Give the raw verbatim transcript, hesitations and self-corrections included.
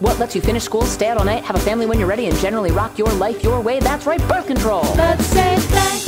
What lets you finish school, stay out all night, have a family when you're ready, and generally rock your life your way? That's right, birth control! Let's say thanks.